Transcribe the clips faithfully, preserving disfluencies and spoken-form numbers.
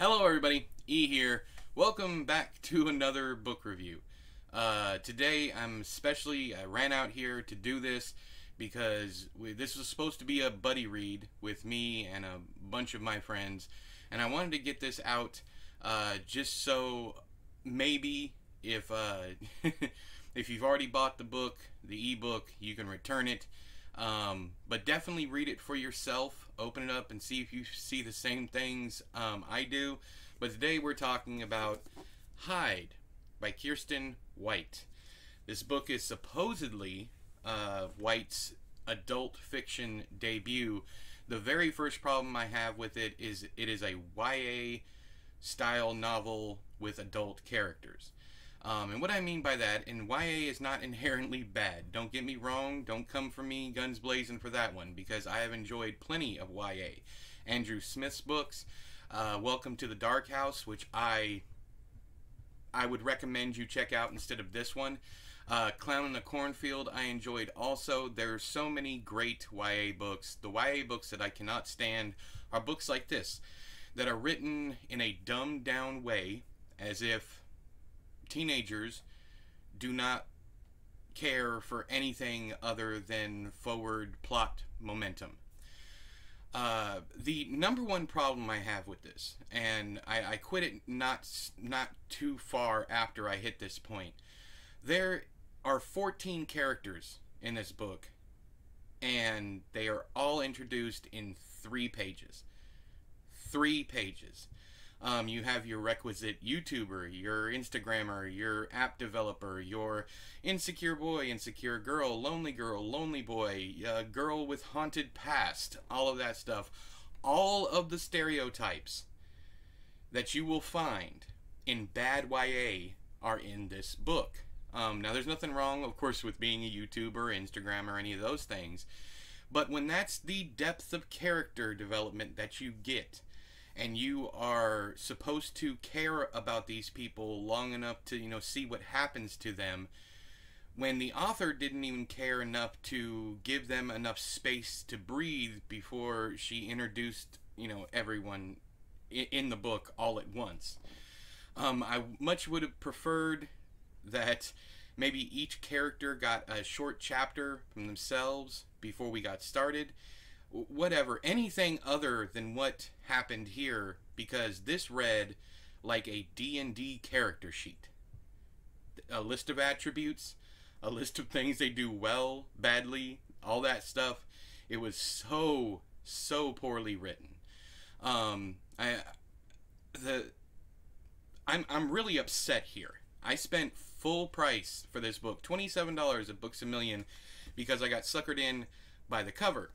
Hello everybody, E here. Welcome back to another book review. Uh, today I'm especially, I ran out here to do this because we, this was supposed to be a buddy read with me and a bunch of my friends, and I wanted to get this out uh, just so maybe if, uh, if you've already bought the book, the ebook, you can return it. Um, but definitely read it for yourself, open it up and see if you see the same things um, I do. But today we're talking about HIDE by Kiersten White. This book is supposedly uh, White's adult fiction debut. The very first problem I have with it is it is a Y A style novel with adult characters. Um, and what I mean by that, and Y A is not inherently bad. Don't get me wrong, don't come for me guns blazing for that one, because I have enjoyed plenty of Y A. Andrew Smith's books, uh, Welcome to the Dark House, which I I would recommend you check out instead of this one. Uh, Clown in the Cornfield I enjoyed also. There are so many great Y A books. The Y A books that I cannot stand are books like this, that are written in a dumbed-down way, as if teenagers do not care for anything other than forward plot momentum. Uh, the number one problem I have with this, and I, I quit it not, not too far after I hit this point, there are fourteen characters in this book, and they are all introduced in three pages. Three pages. Um, you have your requisite YouTuber, your Instagrammer, your app developer, your insecure boy, insecure girl, lonely girl, lonely boy, uh, girl with haunted past, all of that stuff. All of the stereotypes that you will find in bad Y A are in this book. Um, now, there's nothing wrong, of course, with being a YouTuber, Instagrammer, or any of those things. But when that's the depth of character development that you get, and you are supposed to care about these people long enough to, you know, see what happens to them, when the author didn't even care enough to give them enough space to breathe before she introduced, you know, everyone in the book all at once. Um, I much would have preferred that maybe each character got a short chapter from themselves before we got started. Whatever, anything other than what happened here, because this read like a D and D character sheet. A list of attributes, a list of things they do well, badly, all that stuff. It was so, so poorly written. Um, I, the, I'm, I'm really upset here. I spent full price for this book, twenty-seven dollars at Books A Million, because I got suckered in by the cover.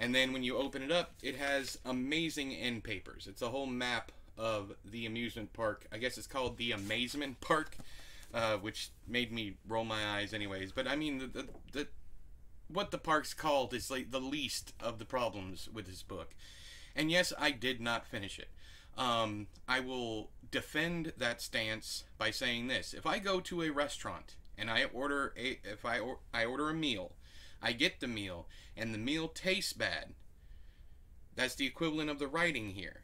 And then when you open it up, it has amazing end papers. It's a whole map of the amusement park. I guess it's called the Amazement Park, uh, which made me roll my eyes anyways. But I mean, the, the, the, what the park's called is like the least of the problems with this book. And yes, I did not finish it. Um, I will defend that stance by saying this. If I go to a restaurant and I order a, if I, or, I order a meal, I get the meal, and the meal tastes bad. That's the equivalent of the writing here.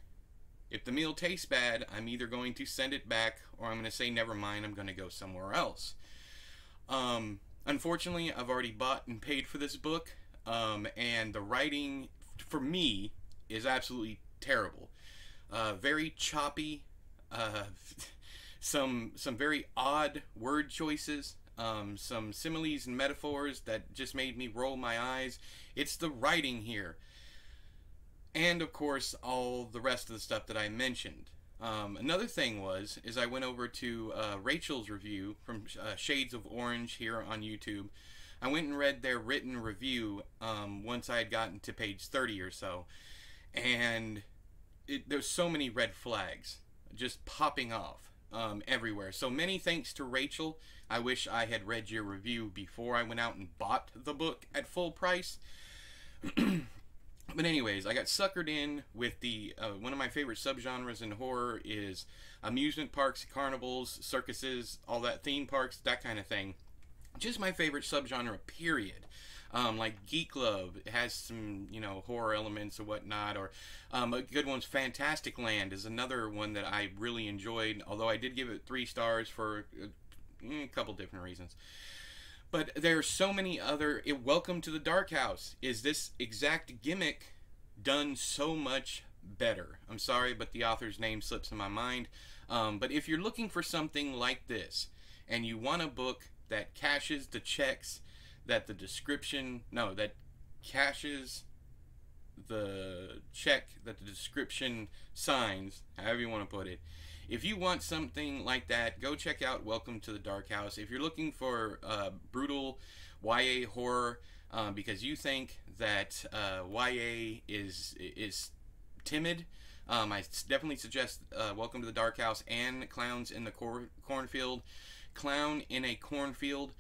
If the meal tastes bad, I'm either going to send it back, or I'm going to say, never mind, I'm going to go somewhere else. Um, unfortunately, I've already bought and paid for this book, um, and the writing, for me, is absolutely terrible. Uh, very choppy, uh, some, some very odd word choices. Um, some similes and metaphors that just made me roll my eyes. It's the writing here. And, of course, all the rest of the stuff that I mentioned. Um, another thing was, is I went over to uh, Rachel's review from uh, Shades of Orange here on YouTube. I went and read their written review um, once I had gotten to page thirty or so. And it, there's so many red flags just popping off. Um, everywhere. So many thanks to Rachel. I wish I had read your review before I went out and bought the book at full price. But anyways, I got suckered in with the, uh, one of my favorite subgenres in horror is amusement parks, carnivals, circuses, all that, theme parks, that kind of thing. Just my favorite subgenre, period. um, like Geek Love has some, you know, horror elements or whatnot. Or um, a good one's Fantastic Land is another one that I really enjoyed, although I did give it three stars for a couple different reasons. But there are so many other. It, Welcome to the Dark House is this exact gimmick done so much better. I'm sorry, but the author's name slips in my mind. Um, but if you're looking for something like this, and you want a book that cashes the checks that the description, no, that cashes the check that the description signs, however you want to put it. If you want something like that, go check out Welcome to the Dark House. If you're looking for uh, brutal Y A horror, uh, because you think that uh, Y A is is timid, Um, I definitely suggest uh, Welcome to the Dark House and Clowns in the Cor Cornfield. Clown in a Cornfield.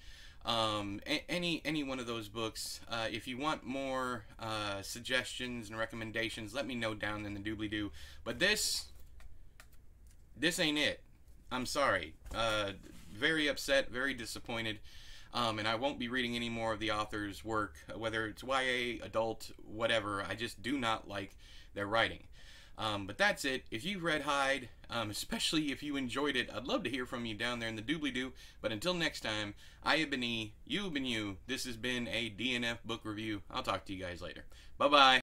Um, a any any one of those books. Uh, if you want more uh, suggestions and recommendations, let me know down in the doobly-doo. But this, this ain't it. I'm sorry. Uh, very upset, very disappointed. Um, and I won't be reading any more of the author's work, whether it's Y A, adult, whatever. I just do not like their writing. Um, but that's it. If you've read HIDE, um, especially if you enjoyed it, I'd love to hear from you down there in the doobly-doo. But until next time, I have been E, you have been you. This has been a D N F book review. I'll talk to you guys later. Bye-bye.